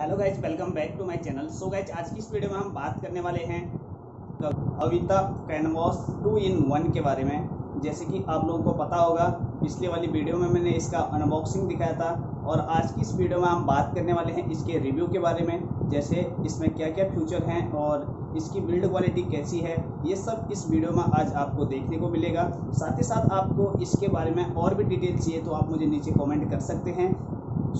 Hello guys, welcome back to my channel. So guys, आज की इस वीडियो में हम बात करने वाले हैं अविता कैनवास 2 इन 1 के बारे में। जैसे कि आप लोगों को पता होगा, पिछले वाली वीडियो में मैंने इसका अनबॉक्सिंग दिखाया था और आज की इस वीडियो में हम बात करने वाले हैं इसके रिव्यू के बारे में, जैसे इसमें क्या क्या फ्यूचर हैं और इसकी बिल्ड क्वालिटी कैसी है, ये सब इस वीडियो में आज आपको देखने को मिलेगा। साथ ही साथ आपको इसके बारे में और भी डिटेल चाहिए तो आप मुझे नीचे कॉमेंट कर सकते हैं।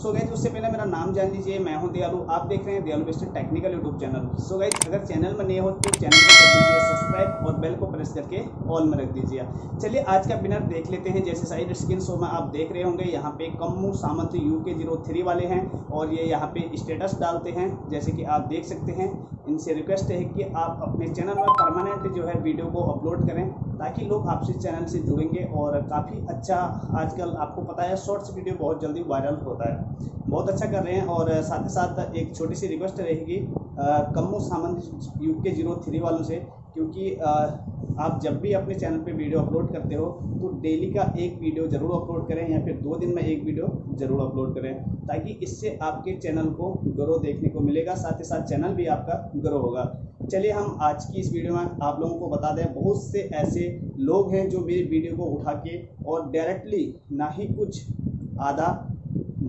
सो गाइज, उससे पहले मेरा नाम जान लीजिए, मैं हूं दयालु, आप देख रहे हैं दयालु बेस्टर technical YouTube channel. So guys, अगर चैनल में नए हो तो चैनल को कर दीजिए सब्सक्राइब और बेल को प्रेस करके ऑल में रख दीजिए। चलिए आज का विनर देख लेते हैं। जैसे साइड स्क्रीन शो में आप देख रहे होंगे, यहाँ पे कम्मू सामंत UK03 वाले हैं और ये यहाँ पे स्टेटस डालते हैं। जैसे कि आप देख सकते हैं, इनसे रिक्वेस्ट है कि आप अपने चैनल में परमानेंट जो है वीडियो को अपलोड करें ताकि लोग आपसे चैनल से जुड़ेंगे। और काफ़ी अच्छा, आजकल आपको पता है शॉर्ट्स वीडियो बहुत जल्दी वायरल होता है, बहुत अच्छा कर रहे हैं। और साथ ही साथ एक छोटी सी रिक्वेस्ट रहेगी कम्मू सामंत UK03 वालों से, क्योंकि आप जब भी अपने चैनल पे वीडियो अपलोड करते हो तो डेली का एक वीडियो ज़रूर अपलोड करें या फिर 2 दिन में एक वीडियो ज़रूर अपलोड करें, ताकि इससे आपके चैनल को ग्रो देखने को मिलेगा, साथ ही साथ चैनल भी आपका ग्रो होगा। चलिए हम आज की इस वीडियो में आप लोगों को बता दें, बहुत से ऐसे लोग हैं जो मेरी वीडियो को उठा के और डायरेक्टली ना ही कुछ आधा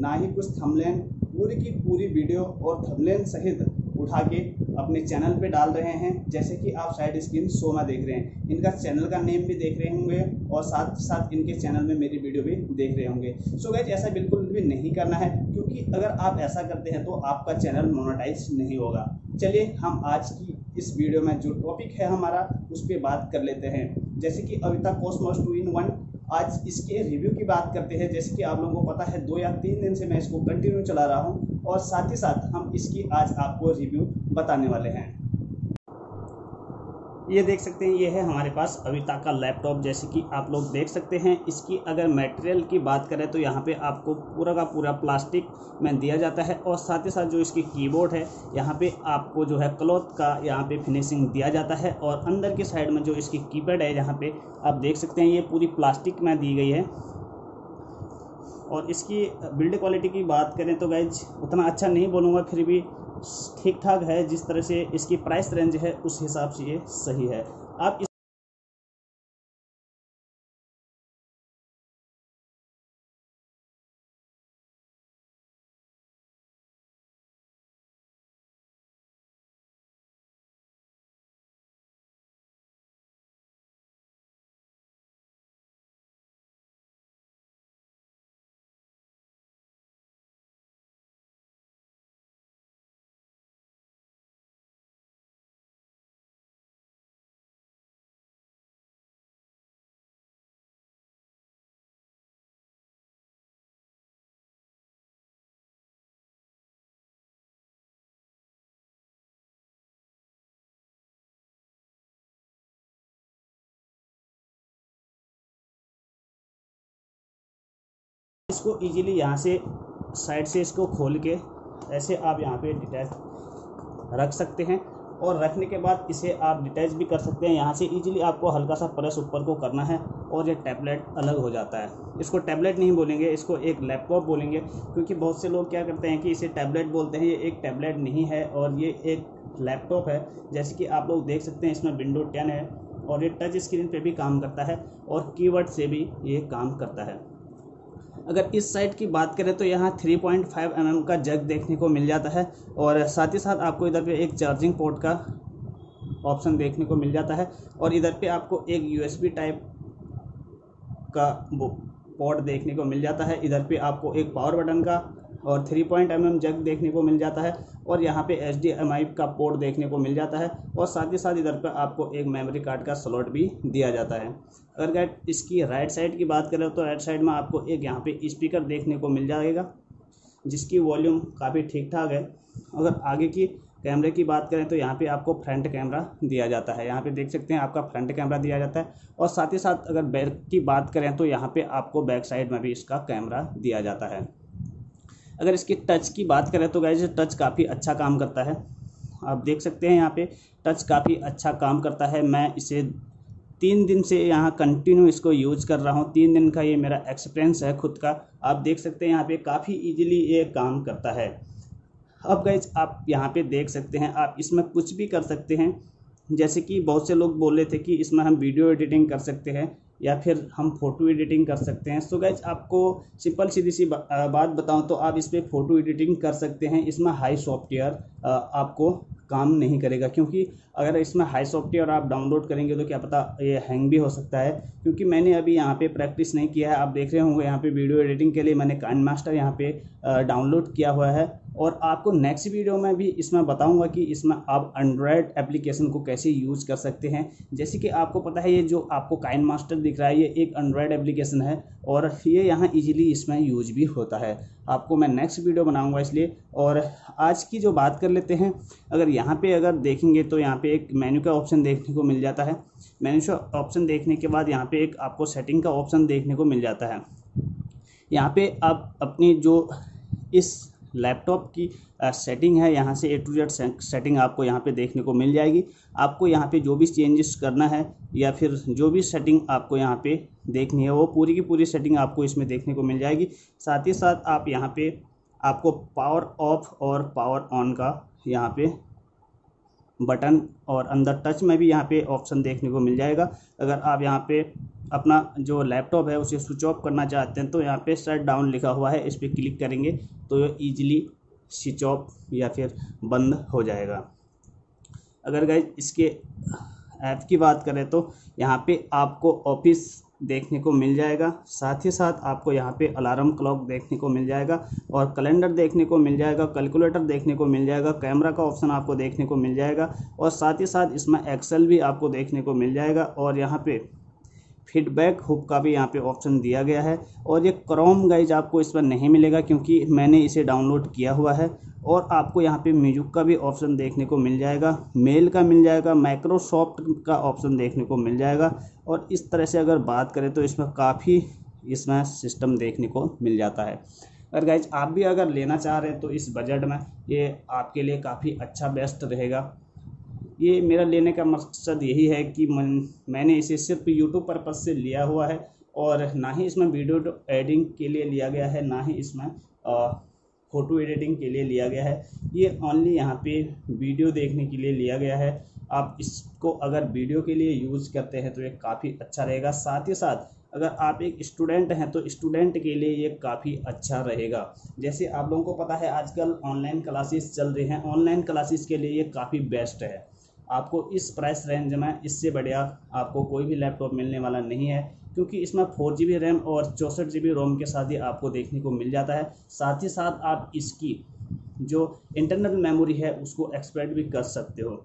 ना ही कुछ थंबनेल, पूरी की पूरी वीडियो और थंबनेल सहित उठा के अपने चैनल पे डाल रहे हैं। जैसे कि आप साइड स्क्रीन शो में देख रहे हैं, इनका चैनल का नेम भी देख रहे होंगे और साथ साथ इनके चैनल में मेरी वीडियो भी देख रहे होंगे। सो गाइज, ऐसा बिल्कुल भी नहीं करना है, क्योंकि अगर आप ऐसा करते हैं तो आपका चैनल मोनेटाइज नहीं होगा। चलिए हम आज की इस वीडियो में जो टॉपिक है हमारा, उस पर बात कर लेते हैं। जैसे कि अविता कॉस्मोस 2 in 1, आज इसके रिव्यू की बात करते हैं। जैसे कि आप लोगों को पता है 2 या 3 दिन से मैं इसको कंटिन्यू चला रहा हूं और साथ ही साथ हम इसकी आज आपको रिव्यू बताने वाले हैं। ये देख सकते हैं, ये है हमारे पास अविता का लैपटॉप। जैसे कि आप लोग देख सकते हैं, इसकी अगर मटेरियल की बात करें तो यहाँ पे आपको पूरा का पूरा प्लास्टिक में दिया जाता है और साथ ही साथ जो इसकी कीबोर्ड है, यहाँ पे आपको जो है क्लॉथ का यहाँ पे फिनिशिंग दिया जाता है। और अंदर की साइड में जो इसकी कीपैड है, यहाँ पे आप देख सकते हैं ये पूरी प्लास्टिक में दी गई है। और इसकी बिल्ड क्वालिटी की बात करें तो गाइज उतना अच्छा नहीं बोलूँगा, फिर भी ठीक ठाक है। जिस तरह से इसकी प्राइस रेंज है उस हिसाब से ये सही है। आप इसको इजीली यहाँ से साइड से इसको खोल के ऐसे आप यहाँ पे डिटैच रख सकते हैं और रखने के बाद इसे आप डिटैच भी कर सकते हैं। यहाँ से इजीली आपको हल्का सा प्रेस ऊपर को करना है और ये टैबलेट अलग हो जाता है। इसको टैबलेट नहीं बोलेंगे, इसको एक लैपटॉप बोलेंगे, क्योंकि बहुत से लोग क्या करते हैं कि इसे टैबलेट बोलते हैं। ये एक टैबलेट नहीं है और ये एक लैपटॉप है। जैसे कि आप लोग देख सकते हैं, इसमें विंडो 10 है और ये टच स्क्रीन पर भी काम करता है और कीवर्ड से भी ये काम करता है। अगर इस साइड की बात करें तो यहाँ 3.5 mm का जैक देखने को मिल जाता है और साथ ही साथ आपको इधर पे एक चार्जिंग पोर्ट का ऑप्शन देखने को मिल जाता है और इधर पे आपको एक USB टाइप का पोर्ट देखने को मिल जाता है। इधर पे आपको एक पावर बटन का और 3.5 mm जैक देखने को मिल जाता है और यहाँ पे HDMI का पोर्ट देखने को मिल जाता है और साथ ही साथ इधर पर आपको एक मेमोरी कार्ड का स्लॉट भी दिया जाता है। अगर इसकी राइट साइड की बात करें तो राइट साइड में आपको एक यहाँ पे स्पीकर देखने को मिल जाएगा, जिसकी वॉल्यूम काफ़ी ठीक ठाक है। अगर आगे की कैमरे की बात करें तो यहाँ पे आपको फ्रंट कैमरा दिया जाता है। यहाँ पे देख सकते हैं आपका फ्रंट कैमरा दिया जाता है और साथ ही साथ अगर बैक की बात करें तो यहाँ पे आपको बैक साइड में भी इसका कैमरा दिया जाता है। अगर इसकी टच की बात करें तो गाइज टच काफ़ी अच्छा काम करता है। आप देख सकते हैं यहाँ पे टच काफ़ी अच्छा काम करता है। मैं इसे 3 दिन से यहाँ कंटिन्यू इसको यूज कर रहा हूँ। 3 दिन का ये मेरा एक्सपीरियंस है खुद का। आप देख सकते हैं यहाँ पे काफ़ी इजीली ये काम करता है। अब गाइस आप यहाँ पे देख सकते हैं, आप इसमें कुछ भी कर सकते हैं। जैसे कि बहुत से लोग बोल रहे थे कि इसमें हम वीडियो एडिटिंग कर सकते हैं या फिर हम फ़ोटो एडिटिंग कर सकते हैं। सो गाइज आपको सिंपल सीधी सी बात बताऊं तो आप इस पर फ़ोटो एडिटिंग कर सकते हैं। इसमें हाई सॉफ्टवेयर आपको काम नहीं करेगा, क्योंकि अगर इसमें हाई सॉफ्टवेयर आप डाउनलोड करेंगे तो क्या पता ये हैंग भी हो सकता है, क्योंकि मैंने अभी यहाँ पे प्रैक्टिस नहीं किया है। आप देख रहे होंगे यहाँ पे वीडियो एडिटिंग के लिए मैंने काइनमास्टर यहाँ पे डाउनलोड किया हुआ है, और आपको नेक्स्ट वीडियो में भी इसमें बताऊंगा कि इसमें आप एंड्रॉयड एप्लीकेशन को कैसे यूज़ कर सकते हैं। जैसे कि आपको पता है ये जो आपको काइनमास्टर दिख रहा है ये एक एंड्रॉयड एप्लीकेशन है, और ये यहाँ ईजिली इसमें यूज भी होता है। आपको मैं नेक्स्ट वीडियो बनाऊंगा इसलिए। और आज की जो बात कर लेते हैं, अगर यहाँ पे अगर देखेंगे तो यहाँ पे एक मेन्यू का ऑप्शन देखने को मिल जाता है। मेन्यू का ऑप्शन देखने के बाद यहाँ पे एक आपको सेटिंग का ऑप्शन देखने को मिल जाता है। यहाँ पे आप अपनी जो इस लैपटॉप की सेटिंग है यहाँ से A to Z सेटिंग आपको यहाँ पे देखने को मिल जाएगी। आपको यहाँ पे जो भी चेंजेस करना है या फिर जो भी सेटिंग आपको यहाँ पे देखनी है वो पूरी की पूरी सेटिंग आपको इसमें देखने को मिल जाएगी। साथ ही साथ आप यहाँ पे आपको पावर ऑफ और पावर ऑन का यहाँ पे बटन और अंदर टच में भी यहाँ पे ऑप्शन देखने को मिल जाएगा। अगर आप यहाँ पे अपना जो लैपटॉप है उसे स्विच ऑफ करना चाहते हैं तो यहाँ पे शट डाउन लिखा हुआ है, इस पर क्लिक करेंगे तो ये ईजिली स्विच ऑफ या फिर बंद हो जाएगा। अगर गाइस इसके ऐप की बात करें तो यहाँ पे आपको ऑफिस देखने को मिल जाएगा, साथ ही साथ आपको यहाँ पे अलार्म क्लॉक देखने को मिल जाएगा और कैलेंडर देखने को मिल जाएगा, कैलकुलेटर देखने को मिल जाएगा, कैमरा का ऑप्शन आपको देखने को मिल जाएगा, और साथ ही साथ इसमें एक्सेल भी आपको देखने को मिल जाएगा, और यहाँ पे फीडबैक हुब का भी यहाँ पे ऑप्शन दिया गया है। और ये क्रोम गाइज आपको इस पर नहीं मिलेगा क्योंकि मैंने इसे डाउनलोड किया हुआ है। और आपको यहाँ पे म्यूजिक का भी ऑप्शन देखने को मिल जाएगा, मेल का मिल जाएगा, माइक्रोसॉफ्ट का ऑप्शन देखने को मिल जाएगा। और इस तरह से अगर बात करें तो इसमें काफ़ी इसमें सिस्टम देखने को मिल जाता है। अगर गाइज आप भी अगर लेना चाह रहे हैं तो इस बजट में ये आपके लिए काफ़ी अच्छा बेस्ट रहेगा। ये मेरा लेने का मकसद यही है कि मैंने इसे सिर्फ YouTube पर्पज़ से लिया हुआ है, और ना ही इसमें वीडियो एडिटिंग के लिए लिया गया है, ना ही इसमें फ़ोटो एडिटिंग के लिए लिया गया है। ये ओनली यहाँ पे वीडियो देखने के लिए लिया गया है। आप इसको अगर वीडियो के लिए यूज़ करते हैं तो ये काफ़ी अच्छा रहेगा। साथ ही साथ अगर आप एक स्टूडेंट हैं तो स्टूडेंट के लिए ये काफ़ी अच्छा रहेगा। जैसे आप लोगों को पता है आजकल ऑनलाइन क्लासेस चल रही हैं, ऑनलाइन क्लासेस के लिए ये काफ़ी बेस्ट है। आपको इस प्राइस रेंज में इससे बढ़िया आपको कोई भी लैपटॉप मिलने वाला नहीं है, क्योंकि इसमें 4GB रैम और 64GB रोम के साथ ही आपको देखने को मिल जाता है। साथ ही साथ आप इसकी जो इंटरनल मेमोरी है उसको एक्सपेंड भी कर सकते हो,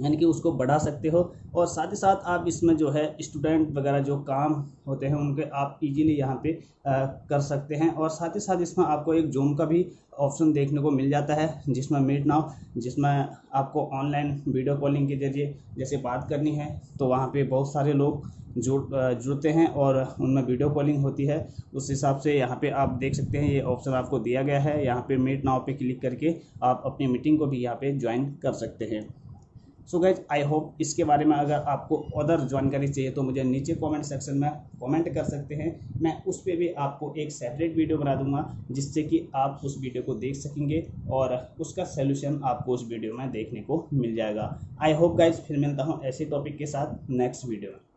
यानी कि उसको बढ़ा सकते हो। और साथ ही साथ आप इसमें जो है स्टूडेंट वगैरह जो काम होते हैं उनके आप इजीली यहाँ पे कर सकते हैं। और साथ ही साथ इसमें आपको एक जूम का भी ऑप्शन देखने को मिल जाता है, जिसमें मीट नाउ, जिसमें आपको ऑनलाइन वीडियो कॉलिंग के जरिए जैसे बात करनी है तो वहाँ पे बहुत सारे लोग जुड़ते हैं और उनमें वीडियो कॉलिंग होती है। उस हिसाब से यहाँ पे आप देख सकते हैं ये ऑप्शन आपको दिया गया है। यहाँ पे मीट नाउ पे क्लिक करके आप अपनी मीटिंग को भी यहाँ पे ज्वाइन कर सकते हैं। सो गाइज आई होप इसके बारे में अगर आपको अदर जानकारी चाहिए तो मुझे नीचे कमेंट सेक्शन में कमेंट कर सकते हैं। मैं उस पर भी आपको एक सेपरेट वीडियो बना दूंगा, जिससे कि आप उस वीडियो को देख सकेंगे और उसका सोल्यूशन आपको उस वीडियो में देखने को मिल जाएगा। आई होप गाइज फिर मिलता हूँ ऐसे टॉपिक के साथ नेक्स्ट वीडियो में।